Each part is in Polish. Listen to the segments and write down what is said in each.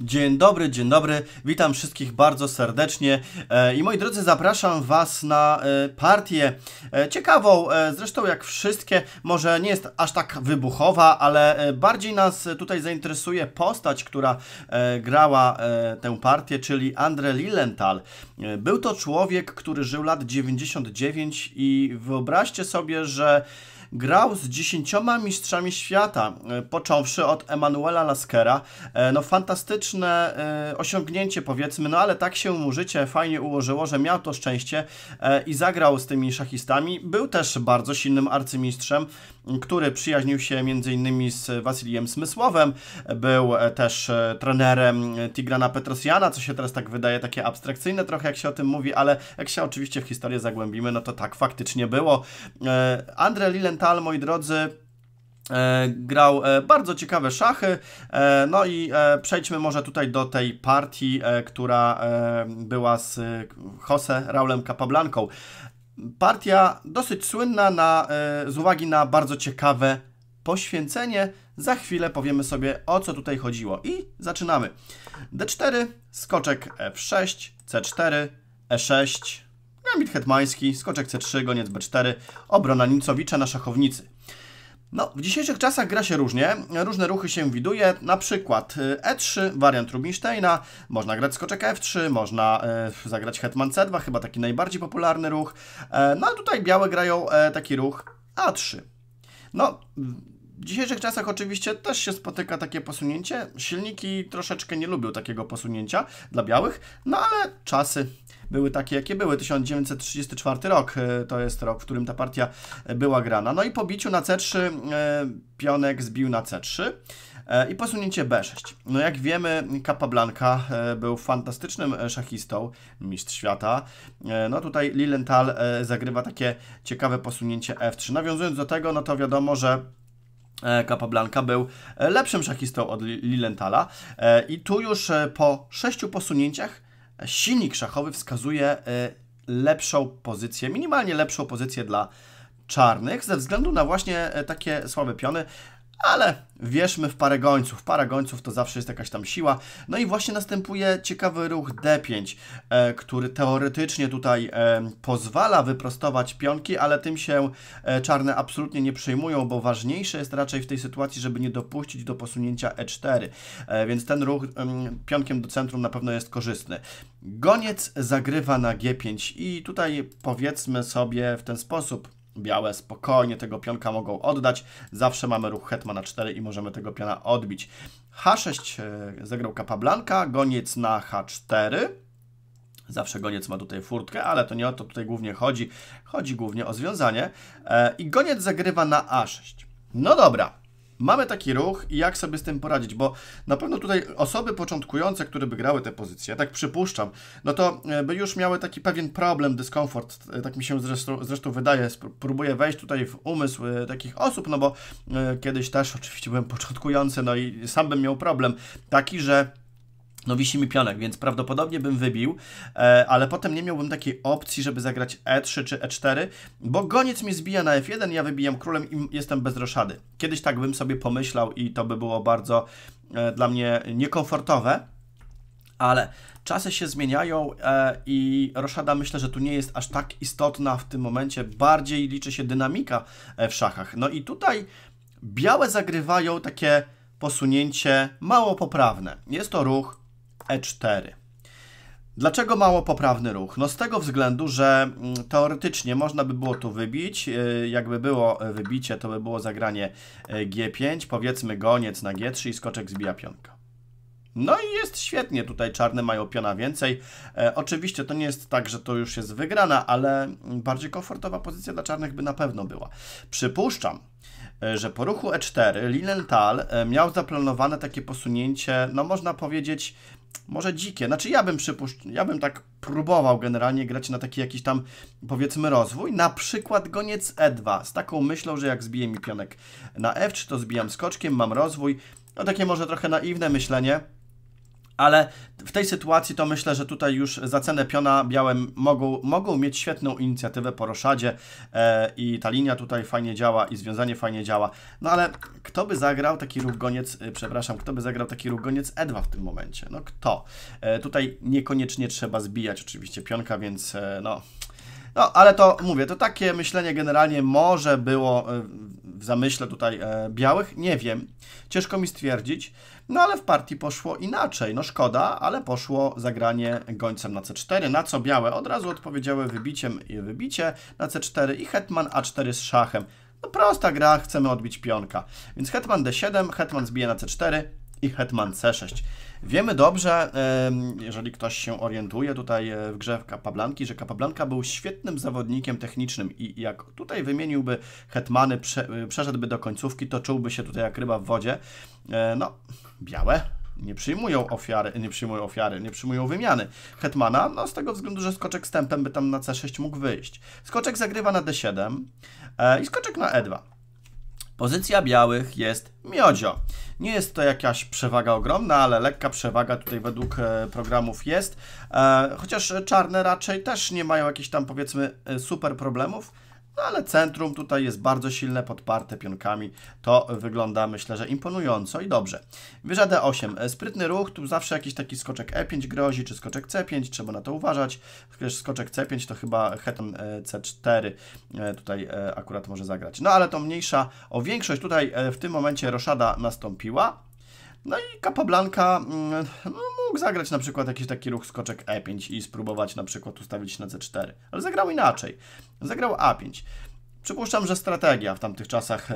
Dzień dobry, witam wszystkich bardzo serdecznie i moi drodzy, zapraszam Was na partię ciekawą, zresztą jak wszystkie, może nie jest aż tak wybuchowa, ale bardziej nas tutaj zainteresuje postać, która grała tę partię, czyli André Lilienthal. Był to człowiek, który żył lat 99 i wyobraźcie sobie, że grał z 10 mistrzami świata, począwszy od Emanuela Laskera. No fantastyczne osiągnięcie, powiedzmy, no ale tak się mu życie fajnie ułożyło, że miał to szczęście i zagrał z tymi szachistami. Był też bardzo silnym arcymistrzem, który przyjaźnił się m.in. z Wasilijem Smyslowem. Był też trenerem Tigrana Petrosjana, co się teraz tak wydaje takie abstrakcyjne trochę, jak się o tym mówi, ale jak się oczywiście w historię zagłębimy, no to tak faktycznie było. André Lilienthal, moi drodzy, grał bardzo ciekawe szachy. No i przejdźmy może tutaj do tej partii, która była z José Raúlem Capablanką. Partia dosyć słynna z uwagi na bardzo ciekawe poświęcenie. Za chwilę powiemy sobie, o co tutaj chodziło. I zaczynamy. D4, skoczek F6, C4, E6, gambit hetmański, skoczek C3, goniec B4, obrona Nimcowicza na szachownicy. No, w dzisiejszych czasach gra się różnie, różne ruchy się widuje, na przykład E3, wariant Rubinsteina, można grać skoczek F3, można zagrać hetman C2, chyba taki najbardziej popularny ruch, no a tutaj białe grają taki ruch A3. No, w dzisiejszych czasach oczywiście też się spotyka takie posunięcie, silniki troszeczkę nie lubią takiego posunięcia dla białych, no ale czasy były takie, jakie były. 1934 rok to jest rok, w którym ta partia była grana. No i po biciu na C3 pionek zbił na C3 i posunięcie B6. No jak wiemy, Capablanca był fantastycznym szachistą, mistrz świata. No tutaj Lilienthal zagrywa takie ciekawe posunięcie F3. Nawiązując do tego, no to wiadomo, że Capablanca był lepszym szachistą od Lilienthala i tu już po 6 posunięciach silnik szachowy wskazuje lepszą pozycję, minimalnie lepszą pozycję dla czarnych ze względu na właśnie takie słabe piony, ale wierzmy w parę gońców. Para gońców to zawsze jest jakaś tam siła. No i właśnie następuje ciekawy ruch D5, który teoretycznie tutaj pozwala wyprostować pionki, ale tym się czarne absolutnie nie przejmują, bo ważniejsze jest raczej w tej sytuacji, żeby nie dopuścić do posunięcia E4. Więc ten ruch pionkiem do centrum na pewno jest korzystny. Goniec zagrywa na G5 i tutaj powiedzmy sobie w ten sposób, białe spokojnie tego pionka mogą oddać. Zawsze mamy ruch hetmana 4 i możemy tego piona odbić. H6 zagrał Capablanca, goniec na H4. Zawsze goniec ma tutaj furtkę, ale to nie o to tutaj głównie chodzi. Chodzi głównie o związanie. I goniec zagrywa na A6. No dobra. Mamy taki ruch i jak sobie z tym poradzić, bo na pewno tutaj osoby początkujące, które by grały te pozycje, tak przypuszczam, no to by już miały taki pewien problem, dyskomfort, tak mi się zresztą wydaje, próbuję wejść tutaj w umysł takich osób, no bo kiedyś też oczywiście byłem początkujący, no i sam bym miał problem taki, że no wisi mi pionek, więc prawdopodobnie bym wybił, ale potem nie miałbym takiej opcji, żeby zagrać E3 czy E4, bo goniec mi zbija na F1, ja wybijam królem i jestem bez roszady. Kiedyś tak bym sobie pomyślał i to by było bardzo dla mnie niekomfortowe, ale czasy się zmieniają i roszada, myślę, że tu nie jest aż tak istotna w tym momencie, bardziej liczy się dynamika w szachach. No i tutaj białe zagrywają takie posunięcie mało poprawne. Jest to ruch E4. Dlaczego mało poprawny ruch? No z tego względu, że teoretycznie można by było tu wybić. Jakby było wybicie, to by było zagranie G5, powiedzmy goniec na G3 i skoczek zbija pionka. No i jest świetnie, tutaj czarne mają piona więcej. Oczywiście to nie jest tak, że to już jest wygrana, ale bardziej komfortowa pozycja dla czarnych by na pewno była. Przypuszczam, że po ruchu E4 Lilienthal miał zaplanowane takie posunięcie, no można powiedzieć, może dzikie. Znaczy ja bym tak próbował generalnie grać na taki jakiś tam, powiedzmy, rozwój, na przykład goniec E2, z taką myślą, że jak zbije mi pionek na F3, to zbijam skoczkiem, mam rozwój. No takie może trochę naiwne myślenie, ale w tej sytuacji to myślę, że tutaj już za cenę piona białym mogą mieć świetną inicjatywę po roszadzie i ta linia tutaj fajnie działa i związanie fajnie działa. No ale kto by zagrał taki ruch goniec, przepraszam, kto by zagrał taki ruch goniec E2 w tym momencie? No kto? Tutaj niekoniecznie trzeba zbijać oczywiście pionka, więc no... No, ale to mówię, to takie myślenie generalnie może było w zamyśle tutaj białych, nie wiem, ciężko mi stwierdzić, no ale w partii poszło inaczej, no szkoda, ale poszło zagranie gońcem na C4, na co białe od razu odpowiedziały wybiciem i wybicie na C4 i hetman A4 z szachem. No prosta gra, chcemy odbić pionka, więc hetman D7, hetman zbije na C4 i hetman C6. Wiemy dobrze, jeżeli ktoś się orientuje tutaj w grze w Capablanki, że Capablanca był świetnym zawodnikiem technicznym i jak tutaj wymieniłby hetmany, przeszedłby do końcówki, to czułby się tutaj jak ryba w wodzie. No, białe nie przyjmują wymiany hetmana, no z tego względu, że skoczek z tempem by tam na C6 mógł wyjść. Skoczek zagrywa na D7 i skoczek na E2. Pozycja białych jest miodzio. Nie jest to jakaś przewaga ogromna, ale lekka przewaga tutaj według programów jest. Chociaż czarne raczej też nie mają jakichś tam, powiedzmy, super problemów, no ale centrum tutaj jest bardzo silne, podparte pionkami. To wygląda, myślę, że imponująco i dobrze. Wieża D8. Sprytny ruch, tu zawsze jakiś taki skoczek E5 grozi, czy skoczek C5, trzeba na to uważać. Przecież skoczek C5 to chyba hetman C4 tutaj akurat może zagrać. No ale to mniejsza o większość. Tutaj w tym momencie roszada nastąpiła. No i Capablanca mógł zagrać na przykład jakiś taki ruch skoczek E5 i spróbować na przykład ustawić na C4, ale zagrał inaczej. Zagrał A5. Przypuszczam, że strategia w tamtych czasach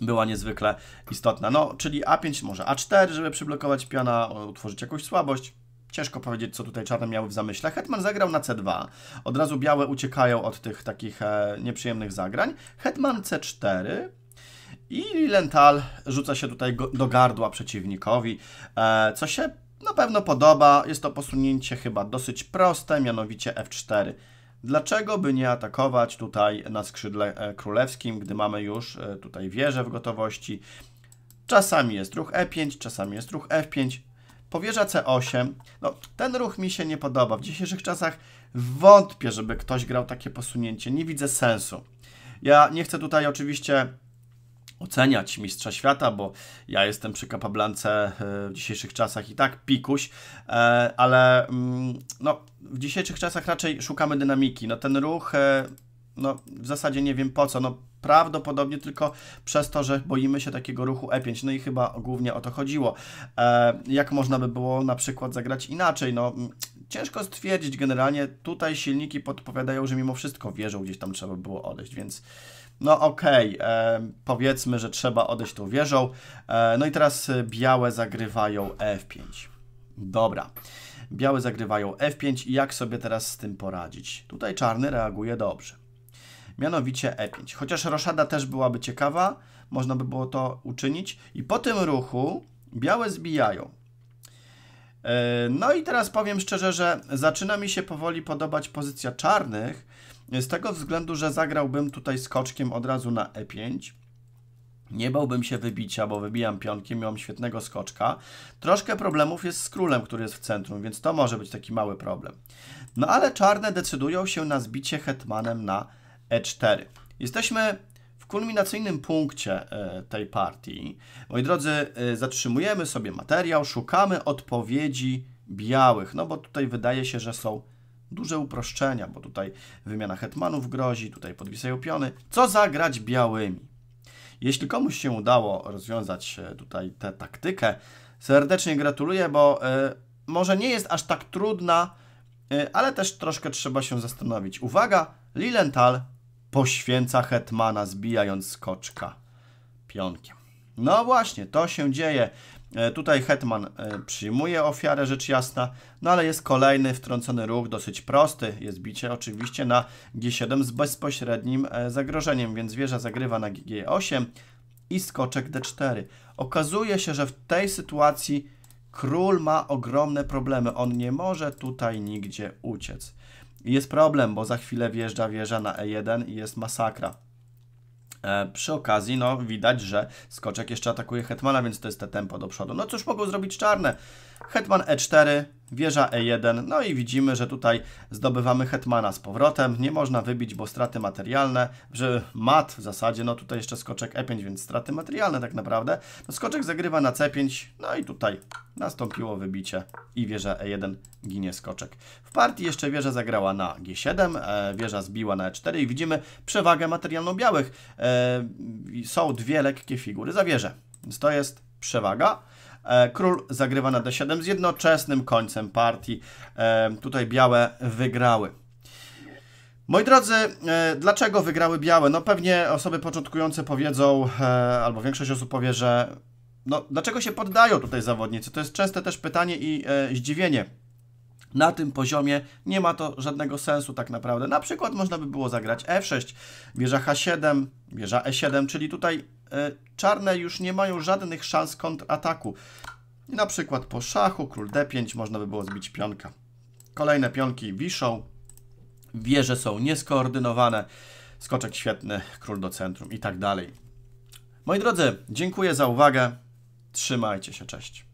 była niezwykle istotna. No, czyli A5, może A4, żeby przyblokować piona, utworzyć jakąś słabość. Ciężko powiedzieć, co tutaj czarne miały w zamyśle. Hetman zagrał na C2. Od razu białe uciekają od tych takich nieprzyjemnych zagrań. Hetman C4... I Lilienthal rzuca się tutaj do gardła przeciwnikowi, co się na pewno podoba. Jest to posunięcie chyba dosyć proste, mianowicie F4. Dlaczego by nie atakować tutaj na skrzydle królewskim, gdy mamy już tutaj wieżę w gotowości? Czasami jest ruch E5, czasami jest ruch F5. Powieża C8. No, ten ruch mi się nie podoba. W dzisiejszych czasach wątpię, żeby ktoś grał takie posunięcie. Nie widzę sensu. Ja nie chcę tutaj oczywiście... oceniać mistrza świata, bo ja jestem przy Capablance w dzisiejszych czasach i tak pikuś, ale no, w dzisiejszych czasach raczej szukamy dynamiki. No ten ruch, no w zasadzie nie wiem po co, no prawdopodobnie tylko przez to, że boimy się takiego ruchu E5, no i chyba głównie o to chodziło. Jak można by było na przykład zagrać inaczej? No ciężko stwierdzić generalnie, tutaj silniki podpowiadają, że mimo wszystko wieżą gdzieś tam trzeba było odejść, więc... No okej, powiedzmy, że trzeba odejść tą wieżą. No i teraz białe zagrywają F5. Dobra, białe zagrywają F5 i jak sobie teraz z tym poradzić? Tutaj czarny reaguje dobrze. Mianowicie E5. Chociaż roszada też byłaby ciekawa, można by było to uczynić. I po tym ruchu białe zbijają. No i teraz powiem szczerze, że zaczyna mi się powoli podobać pozycja czarnych, z tego względu, że zagrałbym tutaj skoczkiem od razu na E5. Nie bałbym się wybicia, bo wybijam pionkiem, miałem świetnego skoczka. Troszkę problemów jest z królem, który jest w centrum, więc to może być taki mały problem. No ale czarne decydują się na zbicie hetmanem na E4. Jesteśmy w kulminacyjnym punkcie tej partii. Moi drodzy, zatrzymujemy sobie materiał, szukamy odpowiedzi białych, no bo tutaj wydaje się, że są duże uproszczenia, bo tutaj wymiana hetmanów grozi, tutaj podwisają piony. Co zagrać białymi? Jeśli komuś się udało rozwiązać tutaj tę taktykę, serdecznie gratuluję, bo może nie jest aż tak trudna, ale też troszkę trzeba się zastanowić. Uwaga, Lilienthal poświęca hetmana, zbijając skoczka pionkiem. No właśnie, to się dzieje. Tutaj hetman przyjmuje ofiarę, rzecz jasna, no ale jest kolejny wtrącony ruch, dosyć prosty. Jest bicie oczywiście na G7 z bezpośrednim zagrożeniem, więc wieża zagrywa na G8 i skoczek D4. Okazuje się, że w tej sytuacji król ma ogromne problemy. On nie może tutaj nigdzie uciec. Jest problem, bo za chwilę wjeżdża wieża na E1 i jest masakra. Przy okazji, no, widać, że skoczek jeszcze atakuje hetmana, więc to jest te tempo do przodu. No cóż mogą zrobić czarne? Hetman E4, wieża E1, no i widzimy, że tutaj zdobywamy hetmana z powrotem, nie można wybić, bo straty materialne, że mat w zasadzie, no tutaj jeszcze skoczek E5, więc straty materialne tak naprawdę. No skoczek zagrywa na C5, no i tutaj nastąpiło wybicie i wieża E1, ginie skoczek. W partii jeszcze wieża zagrała na G7, wieża zbiła na E4 i widzimy przewagę materialną białych. Są dwie lekkie figury za wieżę, więc to jest przewaga. Król zagrywa na D7 z jednoczesnym końcem partii. Tutaj białe wygrały. Moi drodzy, dlaczego wygrały białe? No pewnie osoby początkujące powiedzą, albo większość osób powie, że no, dlaczego się poddają tutaj zawodnicy? To jest częste też pytanie i zdziwienie. Na tym poziomie nie ma to żadnego sensu tak naprawdę. Na przykład można by było zagrać F6, wieża H7, wieża E7, czyli tutaj czarne już nie mają żadnych szans kontrataku. I na przykład po szachu, król D5, można by było zbić pionka. Kolejne pionki wiszą, wieże są nieskoordynowane, skoczek świetny, król do centrum i tak dalej. Moi drodzy, dziękuję za uwagę, trzymajcie się, cześć.